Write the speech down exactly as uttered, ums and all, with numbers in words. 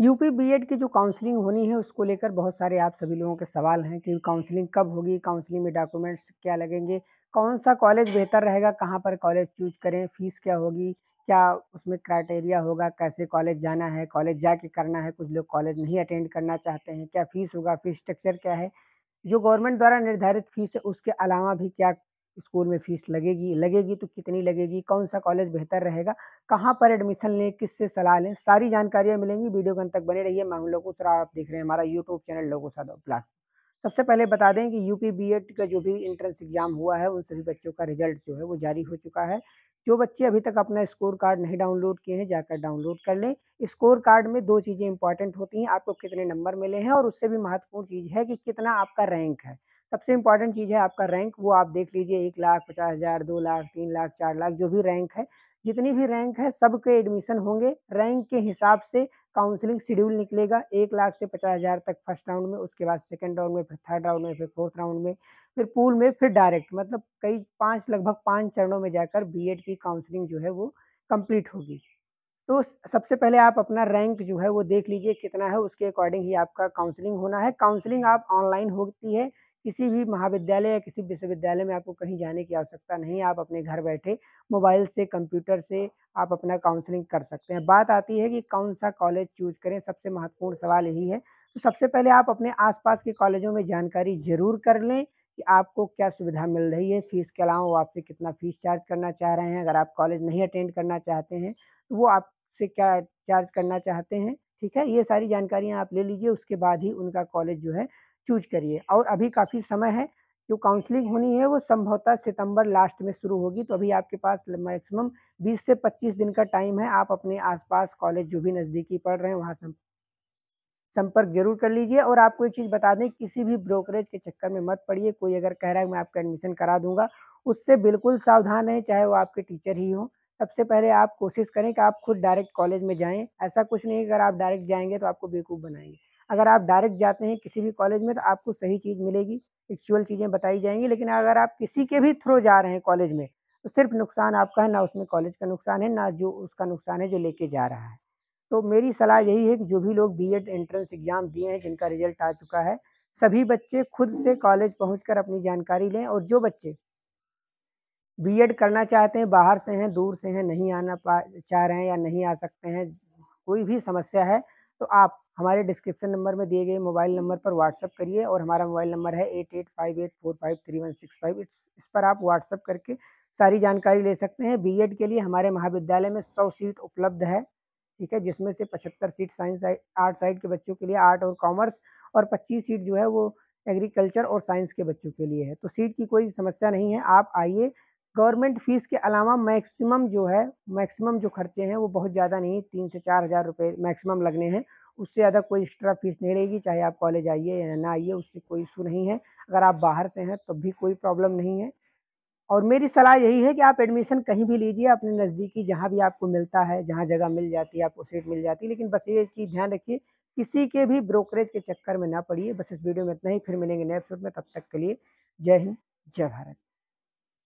UP BEd की जो counselling होनी है उसको लेकर बहुत सारे आप सभी लोगों के सवाल हैं कि काउंसलिंग कब होगी, काउंसलिंग में डॉक्यूमेंट्स क्या लगेंगे, कौन सा कॉलेज बेहतर रहेगा, कहाँ पर कॉलेज चूज करें, फीस क्या होगी, क्या उसमें क्राइटेरिया होगा, कैसे कॉलेज जाना है, कॉलेज जाके करना है, कुछ लोग कॉलेज नहीं अटेंड करना चाहते हैं, क्या फीस होगा, फीस स्ट्रक्चर क्या है, जो गवर्नमेंट द्वारा निर्धारित फीस है उसके अलावा भी क्या स्कूल में फीस लगेगी, लगेगी तो कितनी लगेगी, कौन सा कॉलेज बेहतर रहेगा, कहाँ पर एडमिशन लें, किससे सलाह लें, सारी जानकारियाँ मिलेंगी। वीडियो के अंत तक बने रहिए। मैं हूं लोकेश राव, आप देख रहे हैं हमारा YouTube channel Lokesh Rao plus. सबसे पहले बता दें कि यूपी बीएड का जो भी एंट्रेंस एग्जाम हुआ है उन सभी बच्चों का रिजल्ट जो है वो जारी हो चुका है। जो बच्चे अभी तक अपना स्कोर कार्ड नहीं डाउनलोड किए हैं जाकर डाउनलोड कर लें। स्कोर कार्ड में दो चीज़ें इंपॉर्टेंट होती हैं, आपको कितने नंबर मिले हैं और उससे भी महत्वपूर्ण चीज़ है कि कितना आपका रैंक है। सबसे इम्पॉर्टेंट चीज़ है आपका रैंक, वो आप देख लीजिए। एक लाख पचास हज़ार, दो लाख, तीन लाख, चार लाख जो भी रैंक है, जितनी भी रैंक है सबके एडमिशन होंगे। रैंक के हिसाब से काउंसलिंग शेड्यूल निकलेगा। एक लाख से पचास हज़ार तक फर्स्ट राउंड में, उसके बाद सेकंड राउंड में, फिर थर्ड राउंड में, फिर फोर्थ राउंड में, फिर पूल में, फिर डायरेक्ट, मतलब कई पाँच लगभग पाँच चरणों में जाकर बीएड की काउंसलिंग जो है वो कम्प्लीट होगी। तो सबसे पहले आप अपना रैंक जो है वो देख लीजिए कितना है, उसके अकॉर्डिंग ही आपका काउंसलिंग होना है। काउंसलिंग आप ऑनलाइन होती है, किसी भी महाविद्यालय या किसी विश्वविद्यालय में आपको कहीं जाने की आवश्यकता नहीं है। आप अपने घर बैठे मोबाइल से, कंप्यूटर से आप अपना काउंसलिंग कर सकते हैं। बात आती है कि कौन सा कॉलेज चूज करें, सबसे महत्वपूर्ण सवाल यही है। तो सबसे पहले आप अपने आसपास के कॉलेजों में जानकारी जरूर कर लें कि आपको क्या सुविधा मिल रही है, फीस के अलावा वो आपसे कितना फीस चार्ज करना चाह रहे हैं। अगर आप कॉलेज नहीं अटेंड करना चाहते हैं तो वो आपसे क्या चार्ज करना चाहते हैं, ठीक है। ये सारी जानकारियाँ आप ले लीजिए, उसके बाद ही उनका कॉलेज जो है चूज करिए। और अभी काफ़ी समय है, जो काउंसलिंग होनी है वो संभवतः सितंबर लास्ट में शुरू होगी। तो अभी आपके पास मैक्सिमम बीस से पच्चीस दिन का टाइम है। आप अपने आसपास कॉलेज जो भी नज़दीकी पढ़ रहे हैं वहाँ संपर्क जरूर कर लीजिए। और आपको एक चीज़ बता दें, किसी भी ब्रोकरेज के चक्कर में मत पड़िए। कोई अगर कह रहा है मैं आपका एडमिशन करा दूंगा, उससे बिल्कुल सावधान रहें, चाहे वो आपके टीचर ही हों। सबसे पहले आप कोशिश करें कि आप खुद डायरेक्ट कॉलेज में जाएँ। ऐसा कुछ नहीं, अगर आप डायरेक्ट जाएँगे तो आपको बेवकूफ़ बनाएंगे। अगर आप डायरेक्ट जाते हैं किसी भी कॉलेज में तो आपको सही चीज़ मिलेगी, एक्चुअल चीज़ें बताई जाएंगी। लेकिन अगर आप किसी के भी थ्रू जा रहे हैं कॉलेज में तो सिर्फ नुकसान आपका है, ना उसमें कॉलेज का नुकसान है, ना जो उसका नुकसान है जो लेके जा रहा है। तो मेरी सलाह यही है कि जो भी लोग बीएड एंट्रेंस एग्ज़ाम दिए हैं जिनका रिजल्ट आ चुका है, सभी बच्चे खुद से कॉलेज पहुँच कर अपनी जानकारी लें। और जो बच्चे बीएड करना चाहते हैं, बाहर से हैं, दूर से हैं, नहीं आना चाह रहे हैं या नहीं आ सकते हैं, कोई भी समस्या है तो आप हमारे डिस्क्रिप्शन नंबर में दिए गए मोबाइल नंबर पर व्हाट्सअप करिए। और हमारा मोबाइल नंबर है eight eight five eight four five three one six five. इस पर आप व्हाट्सअप करके सारी जानकारी ले सकते हैं। बीएड के लिए हमारे महाविद्यालय में सौ सीट उपलब्ध है, ठीक है, जिसमें से पचहत्तर सीट साइंस आर्ट साइड के बच्चों के लिए, आर्ट और कॉमर्स, और पच्चीस सीट जो है वो एग्रीकल्चर और साइंस के बच्चों के लिए है। तो सीट की कोई समस्या नहीं है, आप आइए। गवर्नमेंट फीस के अलावा मैक्सिमम जो है, मैक्सिमम जो खर्चे हैं वो बहुत ज़्यादा नहीं, तीन से चार हज़ार रुपये मैक्सिमम लगने हैं। उससे ज़्यादा कोई एक्स्ट्रा फीस नहीं रहेगी, चाहे आप कॉलेज आइए या ना आइए, उससे कोई इशू नहीं है। अगर आप बाहर से हैं तब तो भी कोई प्रॉब्लम नहीं है। और मेरी सलाह यही है कि आप एडमिशन कहीं भी लीजिए, अपने नज़दीकी जहाँ भी आपको मिलता है, जहाँ जगह मिल जाती है आपको सीट मिल जाती है। लेकिन बस ये कि ध्यान रखिए किसी के भी ब्रोकरेज के चक्कर में ना पड़िए। बस इस वीडियो में इतना ही, फिर मिलेंगे नेक्स्ट एपिसोड में, तब तक के लिए जय हिंद, जय भारत।